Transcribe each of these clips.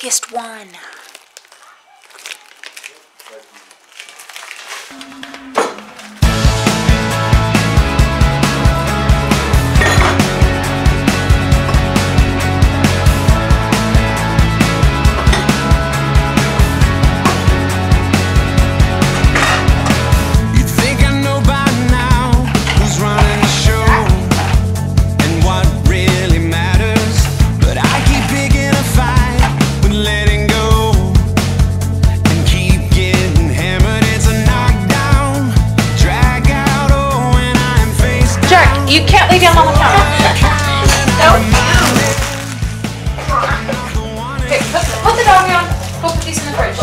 biggest one. You can't lay down on the counter. No. Okay, put the dog down. Go put these in the fridge.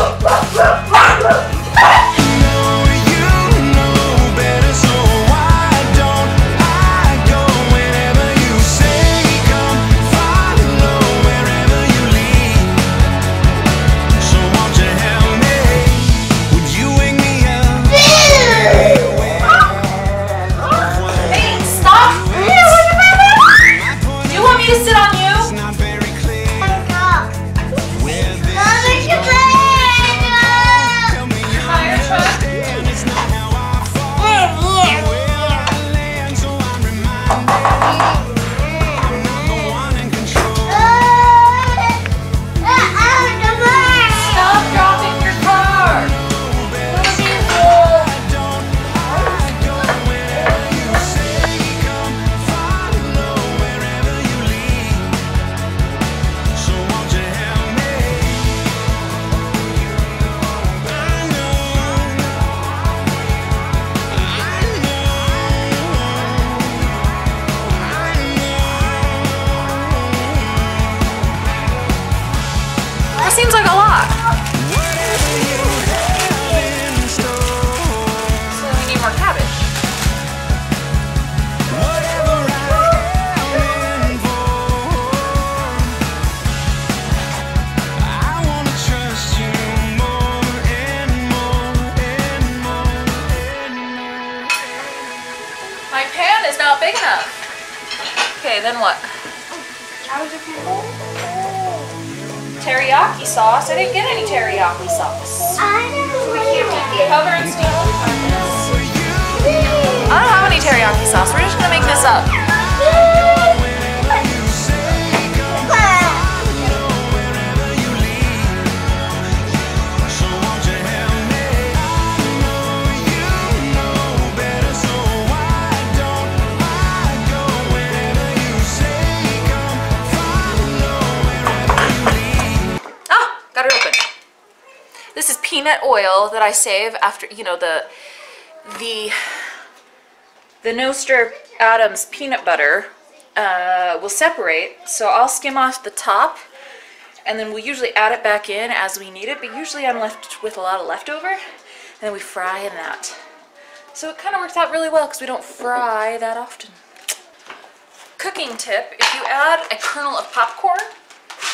Seems like a lot. So we need more cabbage. I want to trust you more and more and more and more. My pan is not big enough. Okay, then what? How is it people? Teriyaki sauce. I didn't get any teriyaki sauce. I don't know. Cover and steam. I don't have any teriyaki sauce. We're just gonna make this up. This is peanut oil that I save after, you know, the No Stir Adams peanut butter will separate. So I'll skim off the top, and then we'll usually add it back in as we need it. But usually I'm left with a lot of leftover, and then we fry in that. So it kind of works out really well because we don't fry that often. Cooking tip: if you add a kernel of popcorn,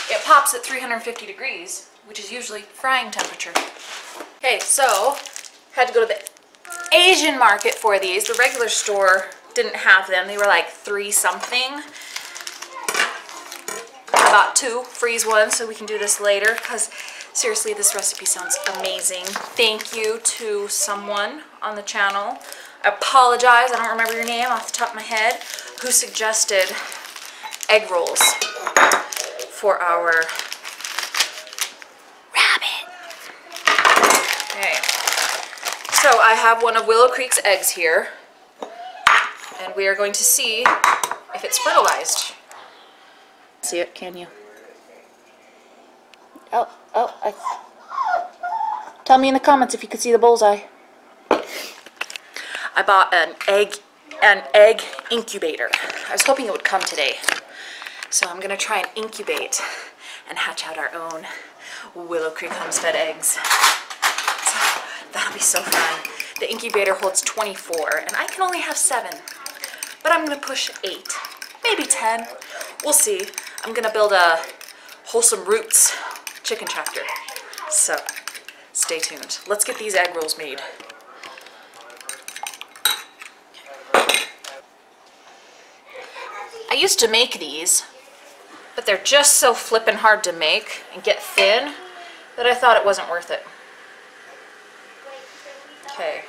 it pops at 350 degrees. Which is usually frying temperature. Okay, so had to go to the Asian market for these. The regular store didn't have them. They were like 3 something. I bought 2, freeze one, so we can do this later because seriously, this recipe sounds amazing. Thank you to someone on the channel. I apologize, I don't remember your name off the top of my head, who suggested egg rolls for our so I have one of Willow Creek's eggs here, and we are going to see if it's fertilized. See it, can you? Oh, oh, tell me in the comments if you could see the bullseye. I bought an egg incubator. I was hoping it would come today. So I'm gonna try and incubate and hatch out our own Willow Creek homestead eggs. That'll be so fun. The incubator holds 24, and I can only have 7, but I'm gonna push 8, maybe 10. We'll see. I'm gonna build a Wholesome Roots chicken chapter, so stay tuned. Let's get these egg rolls made. I used to make these, but they're just so flippin' hard to make and get thin that I thought it wasn't worth it. Okay,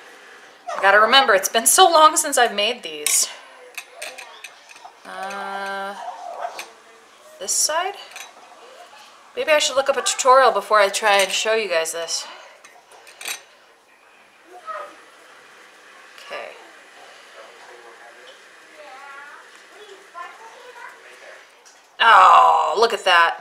I gotta remember, it's been so long since I've made these. This side? Maybe I should look up a tutorial before I try and show you guys this. Okay. Oh, look at that.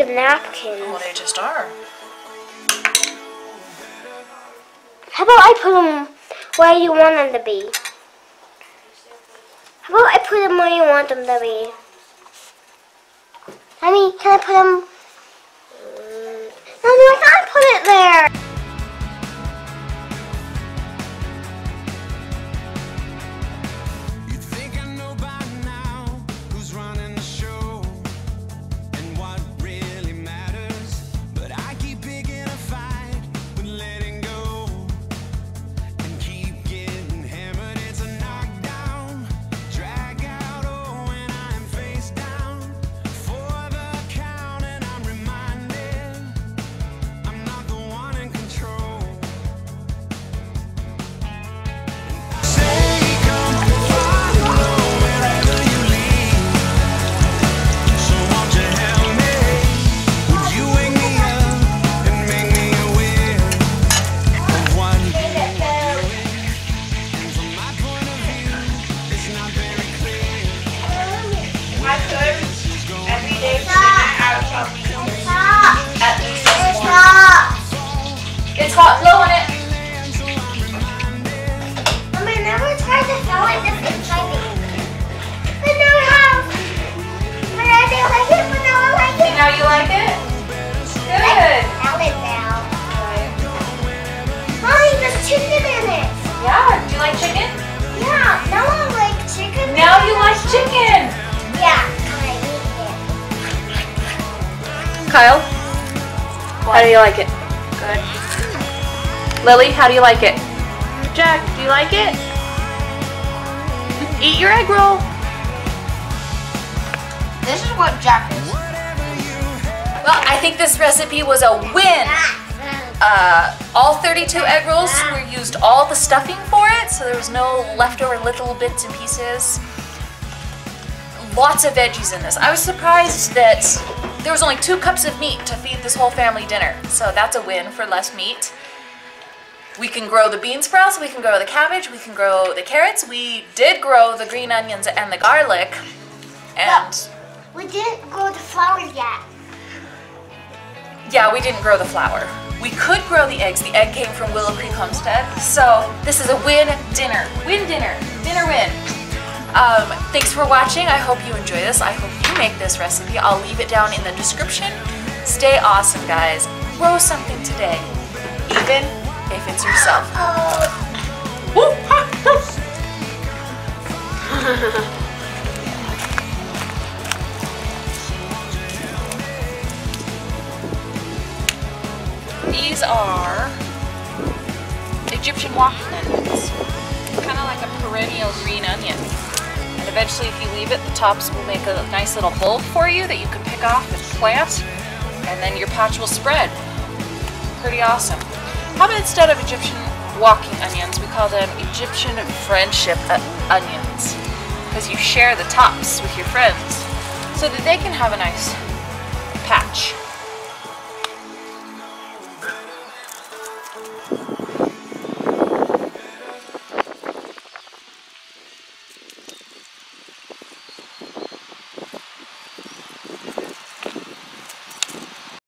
Napkins. Well, they just are. How about I put them where you want them to be? How about I put them where you want them to be? I mean, can I put them? No, I can't put it there. It's hot, blow on it. Mom, I never tried to throw it this exciting. But now I have. But I didn't like it, but now I like it. And now you like it? Good. Now. Right. Mommy, there's chicken in it. Yeah, do you like chicken? Yeah, now I like chicken. Now you like chicken. Yeah, I need it. Kyle, what? How do you like it? Good. Lily, how do you like it? Jack, do you like it? Eat your egg roll. This is what Jack is. Well, I think this recipe was a win. All 32 egg rolls were used, all the stuffing for it, so there was no leftover little bits and pieces. Lots of veggies in this. I was surprised that there was only 2 cups of meat to feed this whole family dinner, so that's a win for less meat. We can grow the bean sprouts, we can grow the cabbage, we can grow the carrots. We did grow the green onions and the garlic. And we didn't grow the flour yet. Yeah, we didn't grow the flour. We could grow the eggs. The egg came from Willow Creek Homestead. So this is a win dinner. Win dinner. Dinner win. Thanks for watching. I hope you enjoy this. I hope you make this recipe. I'll leave it down in the description. Stay awesome, guys. Grow something today. Even if it's yourself. Woo! These are Egyptian walking onions. Kind of like a perennial green onion. And eventually if you leave it, the tops will make a nice little bulb for you that you can pick off and plant. And then your patch will spread. Pretty awesome. How about instead of Egyptian walking onions, we call them Egyptian friendship onions? Because you share the tops with your friends so that they can have a nice patch.